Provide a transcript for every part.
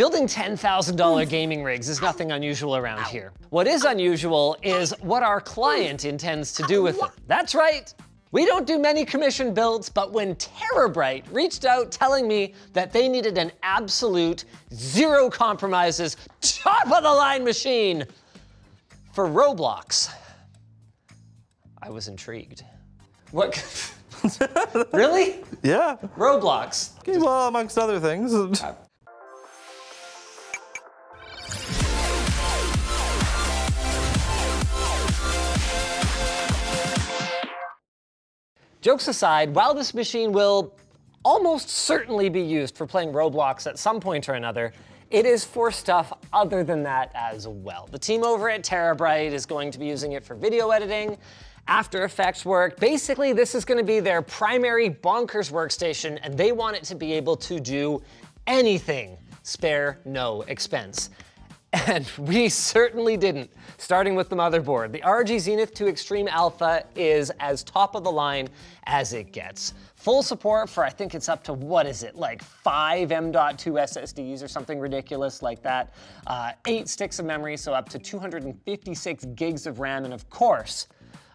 Building $10,000 gaming rigs is nothing unusual around here. What is unusual is what our client intends to do with them. That's right. We don't do many commission builds, but when TeraBrite reached out telling me that they needed an absolute zero compromises, top of the line machine for Roblox, I was intrigued. What? Really? Yeah. Roblox. Well, amongst other things. Jokes aside, while this machine will almost certainly be used for playing Roblox at some point or another, it is for stuff other than that as well. The team over at TeraBrite is going to be using it for video editing, After Effects work. Basically, this is gonna be their primary bonkers workstation, and they want it to be able to do anything, spare no expense. And we certainly didn't, starting with the motherboard. The ROG Zenith II Extreme Alpha is as top of the line as it gets. Full support for, I think it's up to, what is it, like 5 M.2 SSDs or something ridiculous like that. 8 sticks of memory, so up to 256 gigs of RAM, and of course,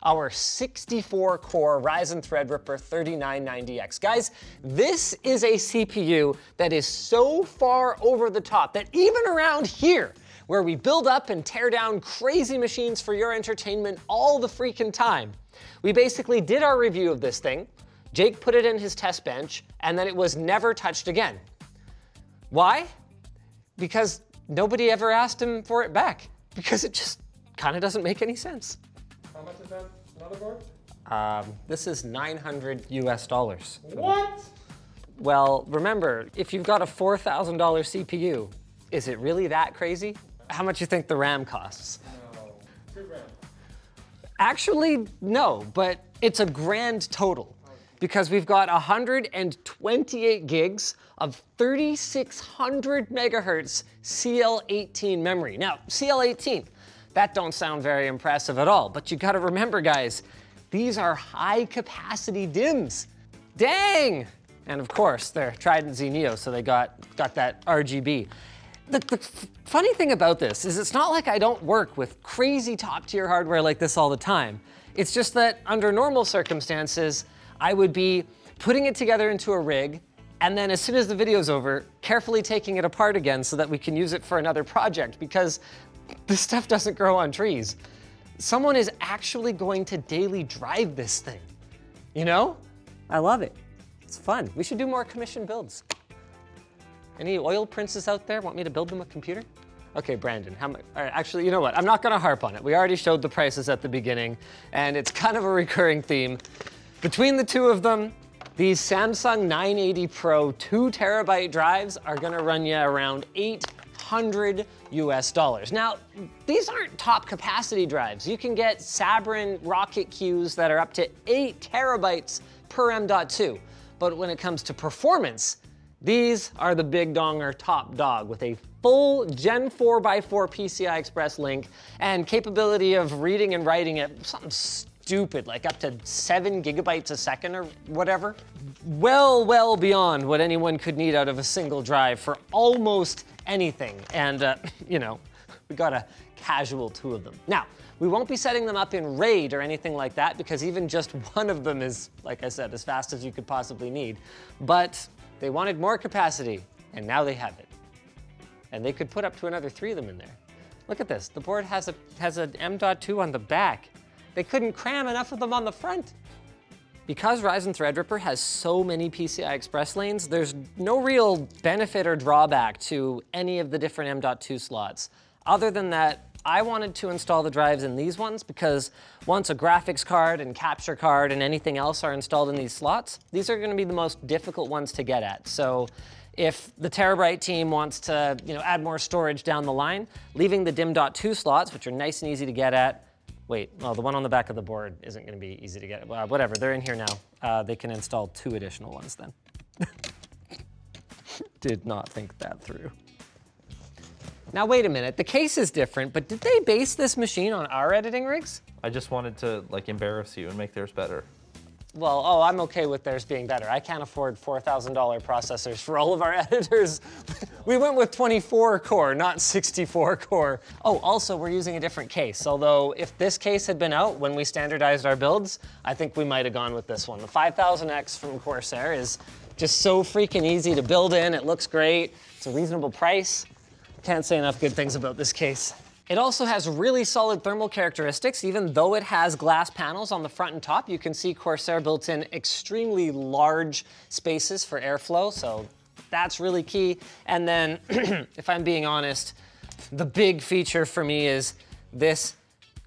our 64-core Ryzen Threadripper 3990X. Guys, this is a CPU that is so far over the top that even around here, where we build up and tear down crazy machines for your entertainment all the freaking time, we basically did our review of this thing, Jake put it in his test bench, and then it was never touched again. Why? Because nobody ever asked him for it back, because it just kind of doesn't make any sense. How much is that motherboard? This is $900 US. What? Well, remember, if you've got a $4,000 CPU, is it really that crazy? How much you think the RAM costs? No, 2 grand. Actually, no, but it's a grand total because we've got 128 gigs of 3600 megahertz CL18 memory. Now, CL18. That don't sound very impressive at all, but you gotta remember, guys, these are high-capacity DIMMs. Dang! And of course, they're Trident Z Neo, so they got that RGB. The funny thing about this is it's not like I don't work with crazy top-tier hardware like this all the time. It's just that under normal circumstances, I would be putting it together into a rig, and then as soon as the video's over, carefully taking it apart again so that we can use it for another project, because this stuff doesn't grow on trees. Someone is actually going to daily drive this thing, you know? I love it. It's fun. We should do more commission builds. Any oil princes out there want me to build them a computer? Okay, Brandon, how much? All right, actually, you know what? I'm not gonna harp on it. We already showed the prices at the beginning, and it's kind of a recurring theme. Between the two of them, these Samsung 980 Pro 2 terabyte drives are gonna run you around $800 US. Now, these aren't top capacity drives. You can get Sabrin Rocket Qs that are up to 8 terabytes per M.2. But when it comes to performance, these are the big donger top dog with a full Gen 4x4 PCI Express link and capability of reading and writing at something stupid, like up to 7 gigabytes a second or whatever. Well beyond what anyone could need out of a single drive for almost anything, and you know, we got a casual 2 of them. Now, we won't be setting them up in RAID or anything like that because even just one of them is, like I said, as fast as you could possibly need, but they wanted more capacity and now they have it. And they could put up to another 3 of them in there. Look at this, the board has an M.2 on the back. They couldn't cram enough of them on the front. Because Ryzen Threadripper has so many PCI Express lanes, there's no real benefit or drawback to any of the different M.2 slots. Other than that, I wanted to install the drives in these ones because once a graphics card and capture card and anything else are installed in these slots, these are gonna be the most difficult ones to get at. So if the TeraBrite team wants to, you know, add more storage down the line, leaving the DIMM.2 slots, which are nice and easy to get at, wait, well, the one on the back of the board isn't going to be easy to get. Well, whatever, they're in here now. They can install 2 additional ones then. Did not think that through. Now, wait a minute. The case is different, but did they base this machine on our editing rigs? I just wanted to, like, embarrass you and make theirs better. well, oh, I'm okay with theirs being better. I can't afford $4,000 processors for all of our editors. We went with 24 core, not 64 core. Oh, also we're using a different case. Although if this case had been out when we standardized our builds, I think we might've gone with this one. The 5000X from Corsair is just so freaking easy to build in. It looks great. It's a reasonable price. Can't say enough good things about this case. It also has really solid thermal characteristics. Even though it has glass panels on the front and top, you can see Corsair built in extremely large spaces for airflow, so that's really key. And then, if I'm being honest, the big feature for me is this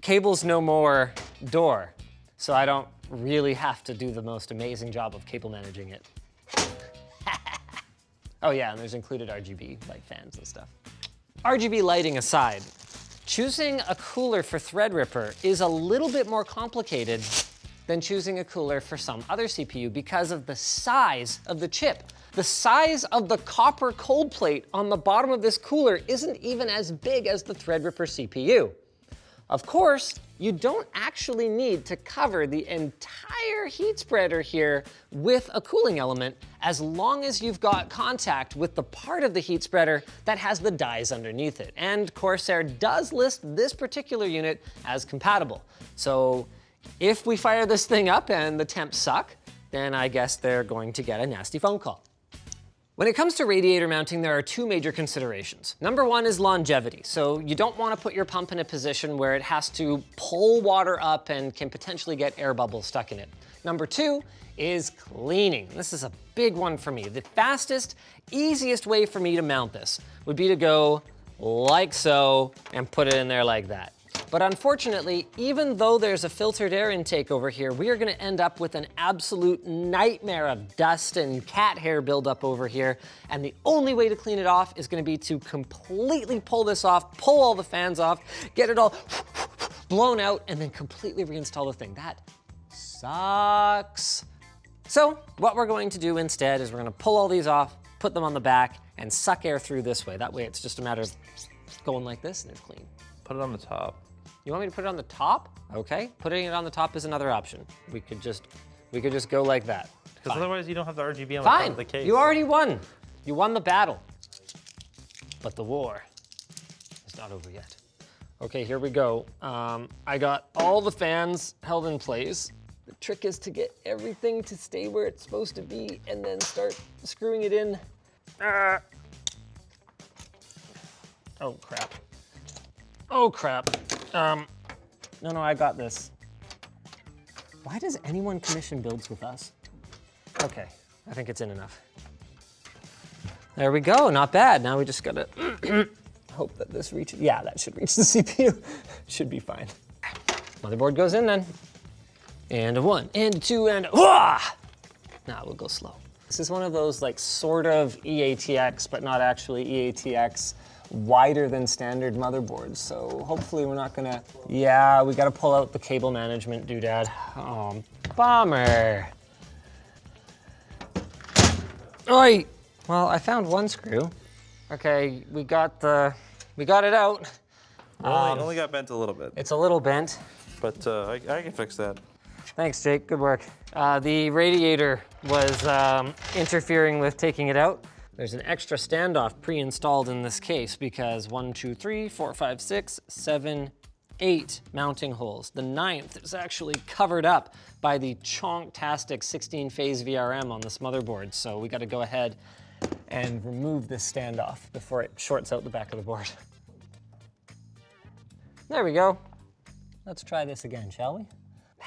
cables no more door, so I don't really have to do the most amazing job of cable managing it. Oh yeah, and there's included RGB like fans and stuff. RGB lighting aside, choosing a cooler for Threadripper is a little bit more complicated than choosing a cooler for some other CPU because of the size of the chip. The size of the copper cold plate on the bottom of this cooler isn't even as big as the Threadripper CPU. Of course, you don't actually need to cover the entire heat spreader here with a cooling element as long as you've got contact with the part of the heat spreader that has the dies underneath it. And Corsair does list this particular unit as compatible. So if we fire this thing up and the temps suck, then I guess they're going to get a nasty phone call. When it comes to radiator mounting, there are two major considerations. Number one is longevity. So you don't want to put your pump in a position where it has to pull water up and can potentially get air bubbles stuck in it. Number two is cleaning. This is a big one for me. The fastest, easiest way for me to mount this would be to go like so and put it in there like that. But unfortunately, even though there's a filtered air intake over here, we are gonna end up with an absolute nightmare of dust and cat hair buildup over here. And the only way to clean it off is gonna be to completely pull this off, pull all the fans off, get it all blown out, and then completely reinstall the thing. That sucks. So what we're going to do instead is we're gonna pull all these off, put them on the back, and suck air through this way. That way it's just a matter of going like this and it's clean. Put it on the top. You want me to put it on the top? Okay, putting it on the top is another option. We could just go like that. Because otherwise you don't have the RGB on the front of the case. You already won. You won the battle. But the war is not over yet. Okay, here we go. I got all the fans held in place. The trick is to get everything to stay where it's supposed to be and then start screwing it in. Oh crap. Oh crap. No, I got this. Why does anyone commission builds with us? Okay, I think it's in enough. There we go, not bad. Now we just gotta hope that this reaches, yeah, that should reach the CPU. Should be fine. Motherboard goes in then. And a one, and a two, and a, nah, we'll go slow. This is one of those like sort of EATX, but not actually EATX, wider than standard motherboards, so hopefully we're not gonna, yeah, we gotta pull out the cable management doodad. Oh, bummer. Oi! Well, I found one screw. Okay, we got it out. Well, it only got bent a little bit. It's a little bent. But I can fix that. Thanks, Jake, good work. The radiator was interfering with taking it out. There's an extra standoff pre-installed in this case because 1, 2, 3, 4, 5, 6, 7, 8 mounting holes. The 9th is actually covered up by the chonktastic 16-phase VRM on this motherboard. So we gotta go ahead and remove this standoff before it shorts out the back of the board. There we go. Let's try this again, shall we?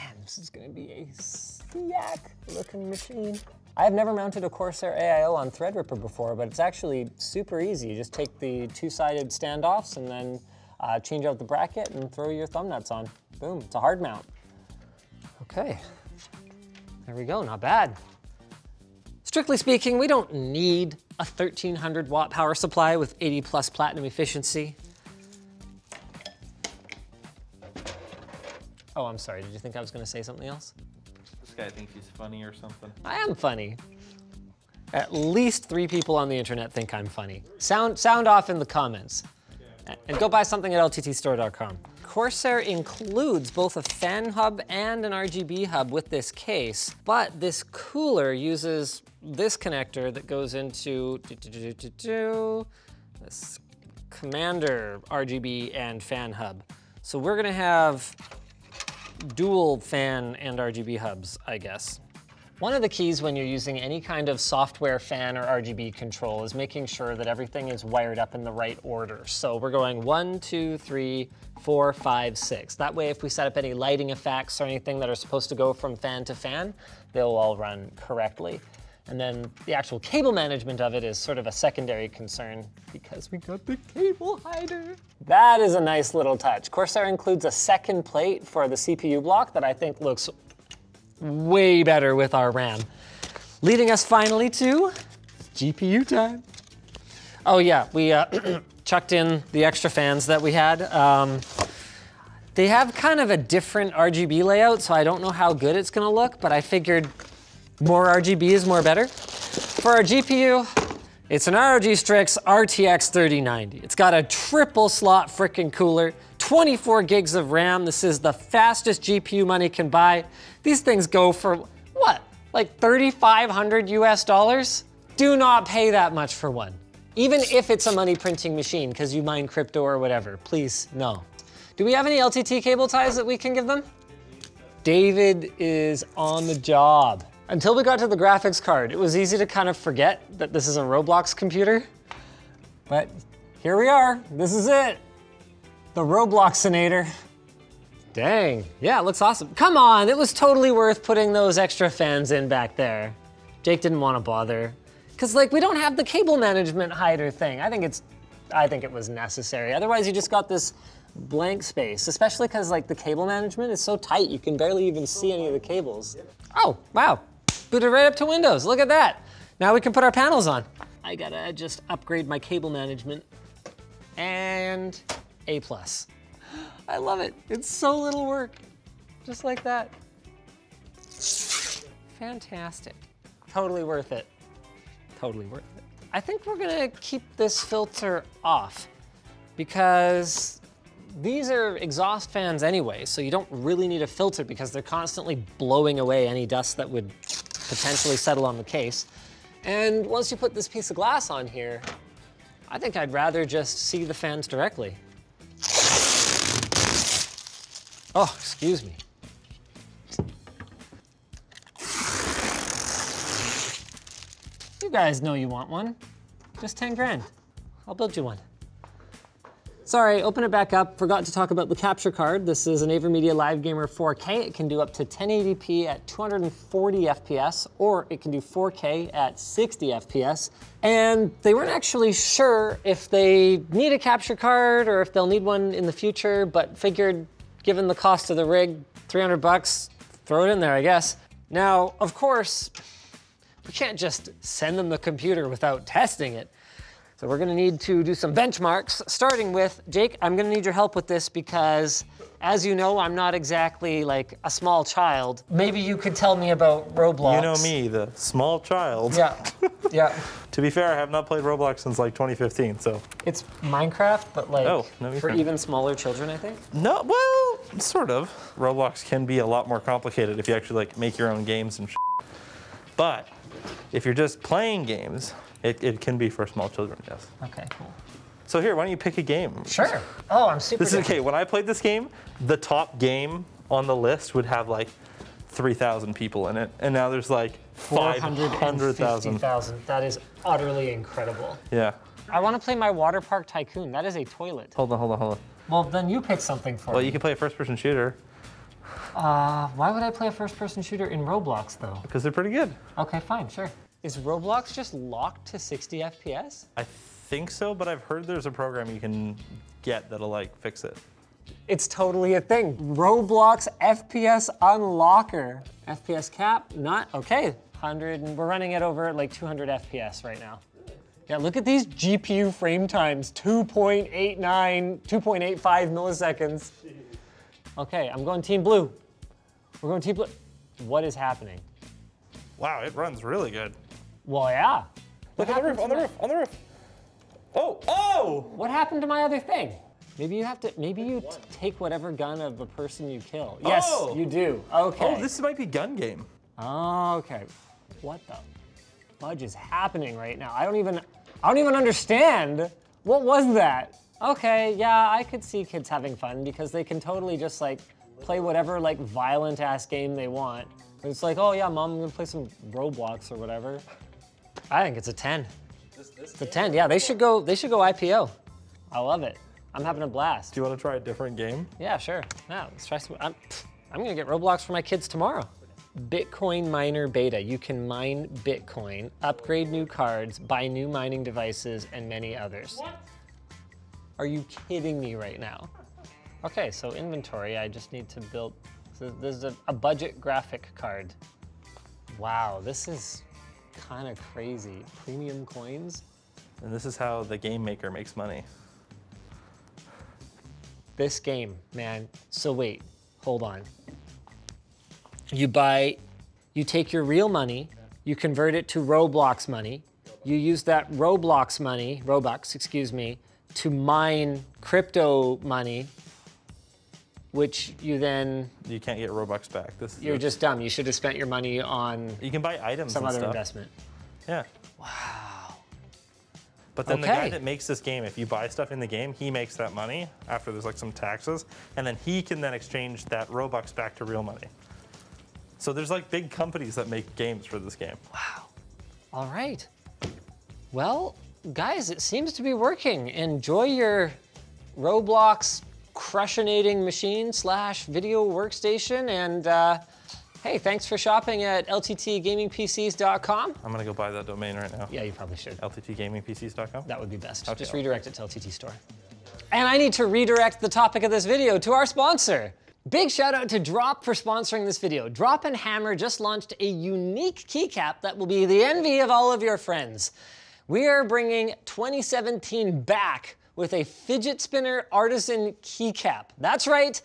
Man, this is gonna be a sick-looking machine. I have never mounted a Corsair AIO on Threadripper before, but it's actually super easy. You just take the two-sided standoffs and then change out the bracket and throw your thumb nuts on. Boom, it's a hard mount. Okay, there we go, not bad. Strictly speaking, we don't need a 1300 watt power supply with 80 plus platinum efficiency. Oh, I'm sorry, did you think I was gonna say something else? This guy thinks he's funny or something. I am funny. At least 3 people on the internet think I'm funny. Sound off in the comments. Yeah. and go buy something at lttstore.com. Corsair includes both a fan hub and an RGB hub with this case, but this cooler uses this connector that goes into this commander RGB and fan hub. So we're gonna have dual fan and RGB hubs, I guess. One of the keys when you're using any kind of software fan or RGB control is making sure that everything is wired up in the right order. So we're going 1, 2, 3, 4, 5, 6. That way, if we set up any lighting effects or anything that are supposed to go from fan to fan, they'll all run correctly. And then the actual cable management of it is sort of a secondary concern because we got the cable hider. That is a nice little touch. Corsair includes a second plate for the CPU block that I think looks way better with our RAM. Leading us finally to GPU time. Oh yeah, we chucked in the extra fans that we had. They have kind of a different RGB layout, so I don't know how good it's gonna look, but I figured more RGB is more better. For our GPU, it's an ROG Strix RTX 3090. It's got a triple slot frickin' cooler, 24 gigs of RAM. This is the fastest GPU money can buy. These things go for, what, like $3,500 US? Do not pay that much for one. Even if it's a money printing machine because you mine crypto or whatever, please, no. Do we have any LTT cable ties that we can give them? David is on the job. Until we got to the graphics card, it was easy to kind of forget that this is a Roblox computer, but here we are, this is it. The Robloxinator. Dang, yeah, it looks awesome. Come on, it was totally worth putting those extra fans in back there. Jake didn't want to bother. Cause like, we don't have the cable management hider thing. I think it was necessary. Otherwise you just got this blank space, especially cause like the cable management is so tight, you can barely even see any of the cables. Oh, wow, booted right up to Windows, look at that. Now we can put our panels on. I gotta just upgrade my cable management and A+. I love it. It's so little work. Just like that. Fantastic. Totally worth it. Totally worth it. I think we're gonna keep this filter off because these are exhaust fans anyway, so you don't really need a filter because they're constantly blowing away any dust that would potentially settle on the case. And once you put this piece of glass on here, I think I'd rather just see the fans directly. Oh, excuse me. You guys know you want one. Just 10 grand. I'll build you one. Sorry, open it back up. Forgot to talk about the capture card. This is an AVerMedia Live Gamer 4K. It can do up to 1080p at 240 FPS, or it can do 4K at 60 FPS. And they weren't actually sure if they need a capture card or if they'll need one in the future, but figured, given the cost of the rig, 300 bucks, throw it in there, I guess. Now, of course, we can't just send them the computer without testing it. So we're gonna need to do some benchmarks, starting with, Jake, I'm gonna need your help with this because, as you know, I'm not exactly like a small child. Maybe you could tell me about Roblox. You know me, the small child. Yeah, yeah. To be fair, I have not played Roblox since like 2015, so. It's Minecraft, but like for even smaller children, I think? No, well, sort of. Roblox can be a lot more complicated if you actually like make your own games and shit. But if you're just playing games, it can be for small children, yes. Okay, cool. So here, why don't you pick a game? Sure. Oh, I'm super This is okay, when I played this game, the top game on the list would have like 3,000 people in it, and now there's like 500,000. That is utterly incredible. Yeah. I want to play my Water Park Tycoon. That is a toilet. Hold on. Well, then you pick something for me. Well, you can play a first-person shooter. Why would I play a first-person shooter in Roblox, though? Because they're pretty good. Okay, fine, sure. Is Roblox just locked to 60 FPS? I think so, but I've heard there's a program you can get that'll like fix it. It's totally a thing. Roblox FPS Unlocker. FPS cap, not, okay. 100, and we're running it over at like 200 FPS right now. Yeah, look at these GPU frame times, 2.89, 2.85 milliseconds. Okay, I'm going team blue. We're going team blue. What is happening? Wow, it runs really good. Well, yeah. Look on the roof, on the roof, on the roof. Oh! What happened to my other thing? Maybe you have to, maybe you take whatever gun of the person you kill. Yes, you do. Okay. Oh, this might be gun game. Oh, okay. What the fudge is happening right now? I don't even understand. What was that? Okay, yeah, I could see kids having fun because they can totally just like play whatever like violent ass game they want. And it's like, oh yeah, mom, I'm gonna play some Roblox or whatever. I think it's a 10. It's a 10, yeah, they should go IPO. I love it. I'm having a blast. Do you want to try a different game? Yeah, sure. No, let's try some, I'm gonna get Roblox for my kids tomorrow. Bitcoin miner beta. You can mine Bitcoin, upgrade new cards, buy new mining devices, and many others. What? Are you kidding me right now? Okay, so inventory, I just need to build, so this is a budget graphic card. Wow, this is kind of crazy. Premium coins. And this is how the game maker makes money. This game, man. So wait, hold on. You take your real money, you convert it to Roblox money, you use that Roblox money, Robux, to mine crypto money, which you then... You can't get Robux back. You're just dumb. You should have spent your money on... You can buy items and stuff. Some other investment. Yeah. Wow. But then the guy that makes this game, if you buy stuff in the game, he makes that money after there's like some taxes, and then he can then exchange that Robux back to real money. So there's like big companies that make games for this game. Wow. All right. Well, guys, it seems to be working. Enjoy your Roblox crushinating machine / video workstation. And hey, thanks for shopping at lttgamingpcs.com. I'm gonna go buy that domain right now. Yeah, you probably should. lttgamingpcs.com? That would be best. Okay, just redirect it to LTT Store. And I need to redirect the topic of this video to our sponsor. Big shout out to Drop for sponsoring this video. Drop and Hammer just launched a unique keycap that will be the envy of all of your friends. We are bringing 2017 back with a fidget spinner artisan keycap. That's right,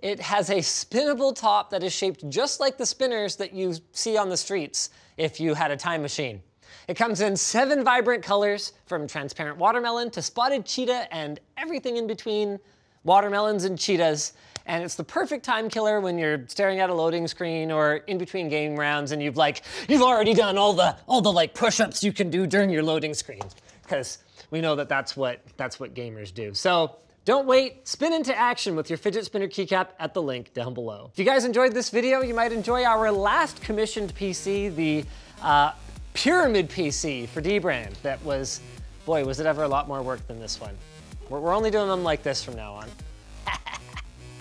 it has a spinnable top that is shaped just like the spinners that you see on the streets if you had a time machine. It comes in 7 vibrant colors, from transparent watermelon to spotted cheetah and everything in between watermelons and cheetahs. And it's the perfect time killer when you're staring at a loading screen or in between game rounds and you've already done all the like push-ups you can do during your loading screen. Because we know that that's what gamers do. So don't wait, spin into action with your fidget spinner keycap at the link down below. If you guys enjoyed this video, you might enjoy our last commissioned PC, the Pyramid PC for Dbrand. That was, boy, was it ever a lot more work than this one. We're only doing them like this from now on.